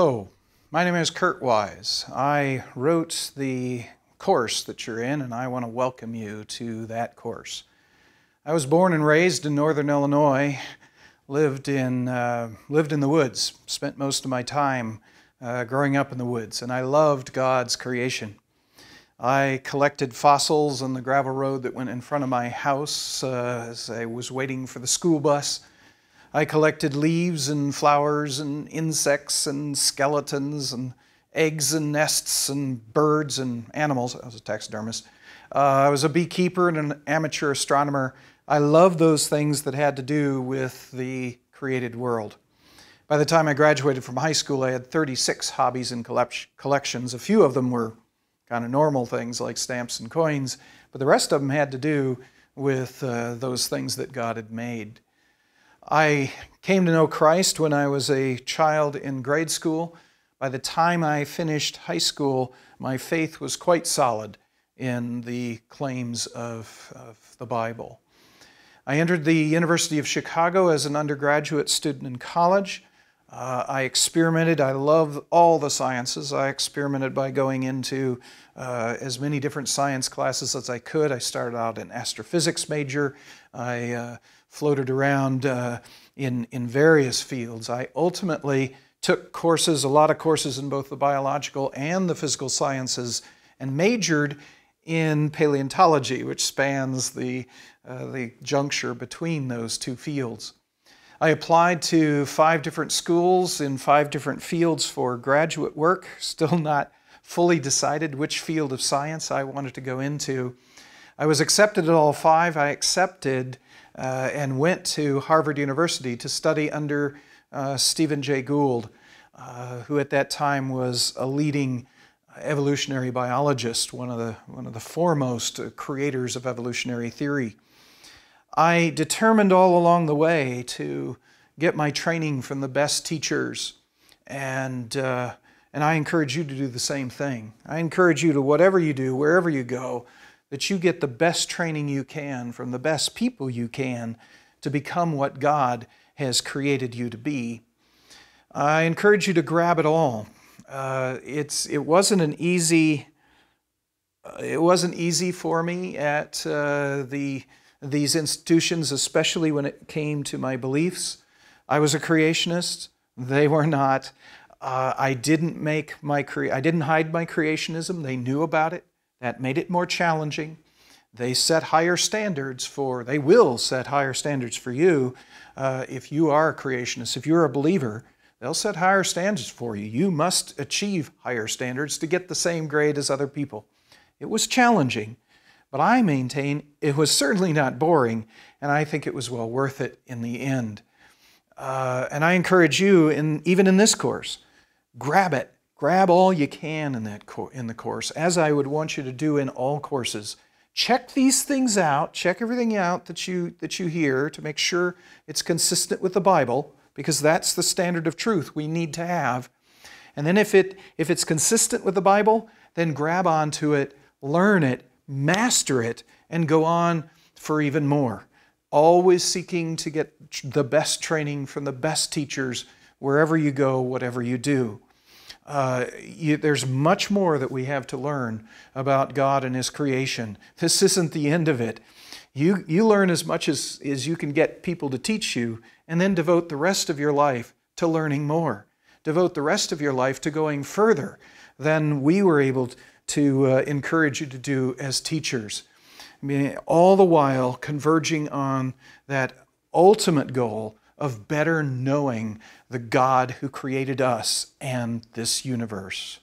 Hello, my name is Kurt Wise. I wrote the course that you're in, and I want to welcome you to that course. I was born and raised in Northern Illinois, lived in the woods, spent most of my time growing up in the woods, and I loved God's creation. I collected fossils on the gravel road that went in front of my house as I was waiting for the school bus. I collected leaves and flowers and insects and skeletons and eggs and nests and birds and animals. I was a taxidermist. I was a beekeeper and an amateur astronomer. I loved those things that had to do with the created world. By the time I graduated from high school, I had 36 hobbies and collections. A few of them were kind of normal things like stamps and coins, but the rest of them had to do with those things that God had made. I came to know Christ when I was a child in grade school. By the time I finished high school, my faith was quite solid in the claims of the Bible. I entered the University of Chicago as an undergraduate student in college. I experimented. I love all the sciences. I experimented by going into as many different science classes as I could. I started out an astrophysics major. I floated around in various fields. I ultimately took courses, a lot of courses in both the biological and the physical sciences, and majored in paleontology, which spans the juncture between those two fields. I applied to 5 different schools in 5 different fields for graduate work, still not fully decided which field of science I wanted to go into. I was accepted at all 5. I accepted and went to Harvard University to study under Stephen Jay Gould, who at that time was a leading evolutionary biologist, one of the foremost creators of evolutionary theory. I determined all along the way to get my training from the best teachers, and I encourage you to do the same thing. I encourage you to, whatever you do, wherever you go, that you get the best training you can from the best people you can to become what God has created you to be. I encourage you to grab it all. It wasn't easy for me at these institutions, especially when it came to my beliefs. I was a creationist. They were not. I didn't hide my creationism. They knew about it. That made it more challenging. They set higher standards for, they will set higher standards for you if you are a creationist. If you're a believer, they'll set higher standards for you. You must achieve higher standards to get the same grade as other people. It was challenging, but I maintain it was certainly not boring, and I think it was well worth it in the end. And I encourage you, even in this course, grab it. Grab all you can in the course, as I would want you to do in all courses. Check these things out. Check everything out that you hear to make sure it's consistent with the Bible, because that's the standard of truth we need to have. And then if it's consistent with the Bible, then grab onto it, learn it, master it, and go on for even more. Always seeking to get the best training from the best teachers wherever you go, whatever you do. There's much more that we have to learn about God and His creation. This isn't the end of it. You learn as much as you can get people to teach you, and then devote the rest of your life to learning more. Devote the rest of your life to going further than we were able to encourage you to do as teachers. I mean, all the while converging on that ultimate goal of better knowing the God who created us and this universe.